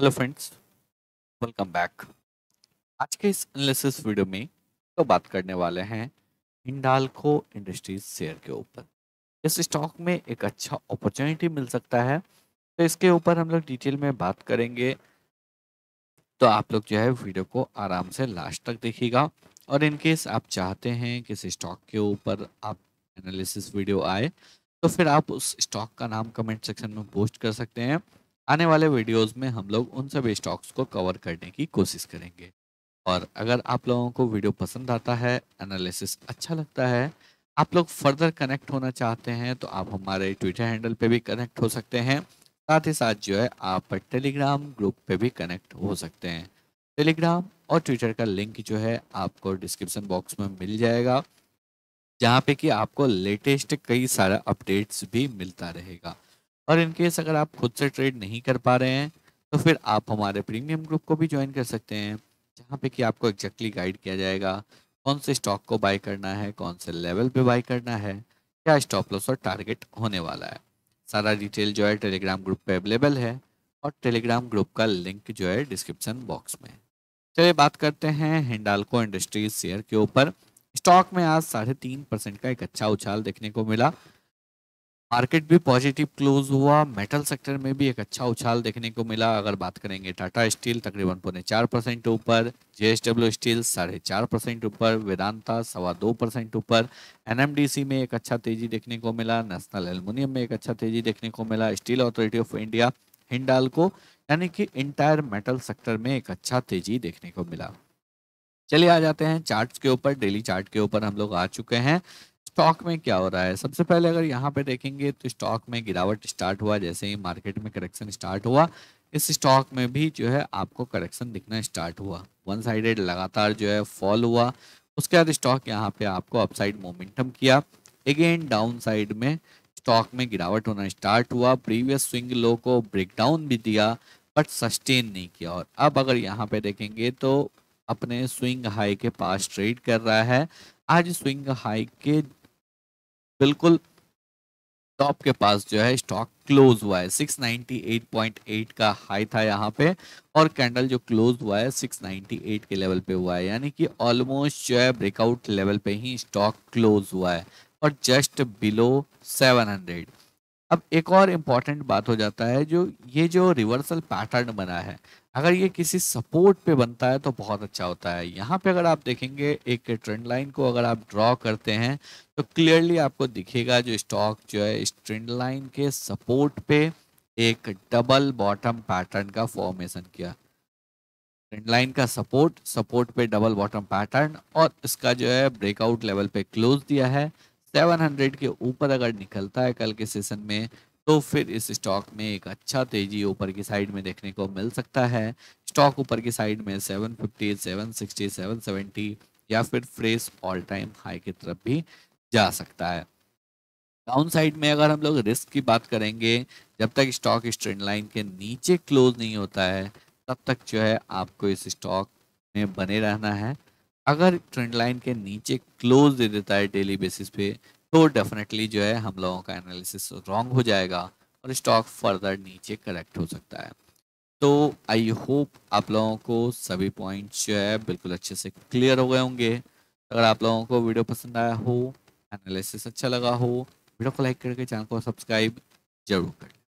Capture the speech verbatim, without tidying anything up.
Hello friends, welcome back. आज के इस एनालिसिस वीडियो में तो बात करने वाले हैं हिंडाल्को इंडस्ट्रीज शेयर के ऊपर। इस स्टॉक में एक अच्छा अपॉर्चुनिटी मिल सकता है, तो इसके ऊपर हम लोग डिटेल में बात करेंगे। तो आप लोग जो है वीडियो को आराम से लास्ट तक देखिएगा, और इनकेस आप चाहते हैं कि इस स्टॉक के ऊपर आप एनालिसिस वीडियो आए तो फिर आप उस स्टॉक का नाम कमेंट सेक्शन में पोस्ट कर सकते हैं। आने वाले वीडियोस में हम लोग उन सभी स्टॉक्स को कवर करने की कोशिश करेंगे। और अगर आप लोगों को वीडियो पसंद आता है, एनालिसिस अच्छा लगता है, आप लोग फर्दर कनेक्ट होना चाहते हैं तो आप हमारे ट्विटर हैंडल पे भी कनेक्ट हो सकते हैं। साथ ही साथ जो है आप टेलीग्राम ग्रुप पे भी कनेक्ट हो सकते हैं। टेलीग्राम और ट्विटर का लिंक जो है आपको डिस्क्रिप्शन बॉक्स में मिल जाएगा, जहाँ पे कि आपको लेटेस्ट कई सारा अपडेट्स भी मिलता रहेगा। और इनकेस अगर आप खुद से ट्रेड नहीं कर पा रहे हैं तो फिर आप हमारे प्रीमियम ग्रुप को भी ज्वाइन कर सकते हैं, जहाँ पे कि आपको एग्जैक्टली गाइड किया जाएगा कौन से स्टॉक को बाय करना है, कौन से लेवल पे बाय करना है, क्या स्टॉप लॉस और टारगेट होने वाला है। सारा डिटेल जो है टेलीग्राम ग्रुप पे अवेलेबल है, और टेलीग्राम ग्रुप का लिंक जो है डिस्क्रिप्शन बॉक्स में। चलिए बात करते हैं हिंडाल्को इंडस्ट्रीज शेयर के ऊपर। स्टॉक में आज साढ़े तीन परसेंट का एक अच्छा उछाल देखने को मिला। मार्केट भी पॉजिटिव क्लोज हुआ। मेटल सेक्टर में भी एक अच्छा उछाल देखने को मिला। अगर बात करेंगे टाटा स्टील तकरीबन पौने चार परसेंट ऊपर, जेएसडब्ल्यू स्टील साढ़े चार परसेंट ऊपर, वेदांता सवा दो परसेंट ऊपर, एनएमडीसी में एक अच्छा तेजी देखने को मिला, नेशनल एल्युमिनियम में एक अच्छा तेजी देखने को मिला, steel authority of India, Hindalco, यानी कि इंटायर मेटल सेक्टर में एक अच्छा तेजी देखने को मिला। चलिए आ जाते हैं चार्ट के ऊपर। डेली चार्ट के ऊपर हम लोग आ चुके हैं। स्टॉक में क्या हो रहा है, सबसे पहले अगर यहाँ पे देखेंगे तो स्टॉक में गिरावट स्टार्ट हुआ। जैसे ही मार्केट में करेक्शन स्टार्ट हुआ, इस स्टॉक में भी जो है आपको करेक्शन दिखना स्टार्ट हुआ। वन साइडेड लगातार जो है फॉल हुआ। उसके बाद स्टॉक यहाँ पे आपको अपसाइड मोमेंटम किया। अगेन डाउन साइड में स्टॉक में गिरावट होना स्टार्ट हुआ। प्रीवियस स्विंग लो को ब्रेकडाउन भी दिया, बट सस्टेन नहीं किया। और अब अगर यहाँ पे देखेंगे तो अपने स्विंग हाई के पास ट्रेड कर रहा है। आज स्विंग हाई के बिल्कुल टॉप के पास जो है स्टॉक क्लोज हुआ है। Six ninety eight point eight का हाई था यहाँ पे, और कैंडल जो क्लोज हुआ है सिक्स नाइन्टी एट के लेवल पे हुआ है, यानी कि ऑलमोस्ट जो है ब्रेकआउट लेवल पे ही स्टॉक क्लोज हुआ है, और जस्ट बिलो सेवन हंड्रेड। अब एक और इम्पॉर्टेंट बात हो जाता है, जो ये जो रिवर्सल पैटर्न बना है, अगर ये किसी सपोर्ट पे बनता है तो बहुत अच्छा होता है। यहाँ पे अगर आप देखेंगे एक ट्रेंड लाइन को अगर आप ड्रॉ करते हैं तो क्लियरली आपको दिखेगा जो स्टॉक जो है इस ट्रेंड लाइन के सपोर्ट पे एक डबल बॉटम पैटर्न का फॉर्मेशन किया। ट्रेंड लाइन का सपोर्ट, सपोर्ट पे डबल बॉटम पैटर्न, और इसका जो है ब्रेकआउट लेवल पे क्लोज दिया है। सेवन हंड्रेड के ऊपर अगर निकलता है कल के सेशन में तो फिर इस स्टॉक में एक अच्छा तेजी ऊपर की साइड में देखने को मिल सकता है। स्टॉक ऊपर की साइड में seven fifty, seven sixty, seven seventy या फिर फ्रेश ऑल टाइम हाई की तरफ भी जा सकता है। डाउन साइड में अगर हम लोग रिस्क की बात करेंगे, जब तक स्टॉक इस ट्रेंड लाइन के नीचे क्लोज नहीं होता है तब तक जो है आपको इस स्टॉक में बने रहना है। अगर ट्रेंड लाइन के नीचे क्लोज दे देता है डेली बेसिस पे तो डेफिनेटली जो है हम लोगों का एनालिसिस रॉन्ग हो जाएगा और स्टॉक फर्दर नीचे करेक्ट हो सकता है। तो आई होप आप लोगों को सभी पॉइंट्स जो है बिल्कुल अच्छे से क्लियर हो गए होंगे। अगर आप लोगों को वीडियो पसंद आया हो, एनालिसिस अच्छा लगा हो, वीडियो को लाइक करके चैनल को सब्सक्राइब जरूर करें।